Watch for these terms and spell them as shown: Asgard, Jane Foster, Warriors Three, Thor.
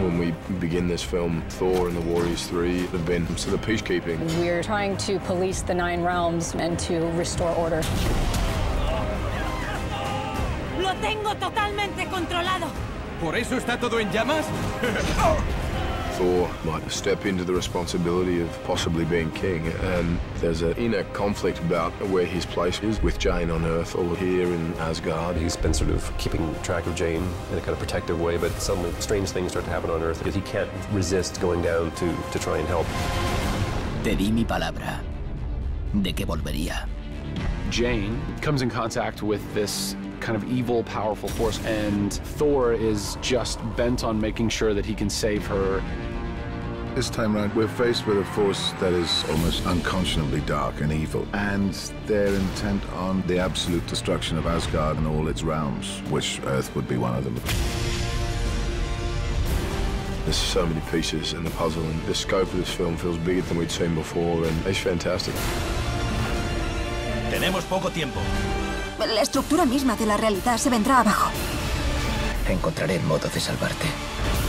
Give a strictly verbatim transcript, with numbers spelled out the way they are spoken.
When we begin this film, Thor and the Warriors Three have been sort of peacekeeping. We're trying to police the nine realms and to restore order. Lo tengo totalmente controlado. ¿Por eso está todo en llamas? Thor might step into the responsibility of possibly being king, and there's an inner conflict about where his place is with Jane on Earth or here in Asgard. He's been sort of keeping track of Jane in a kind of protective way, but suddenly strange things start to happen on Earth because he can't resist going down to, to try and help. Te di mi palabra de que volvería. Jane comes in contact with this kind of evil, powerful force, and Thor is just bent on making sure that he can save her. This time around, we're faced with a force that is almost unconscionably dark and evil, and they're intent on the absolute destruction of Asgard and all its realms, which Earth would be one of them. There's so many pieces in the puzzle, and the scope of this film feels bigger than we'd seen before, and it's fantastic. Tenemos poco tiempo. La estructura misma de la realidad se vendrá abajo. Encontraré el modo de salvarte.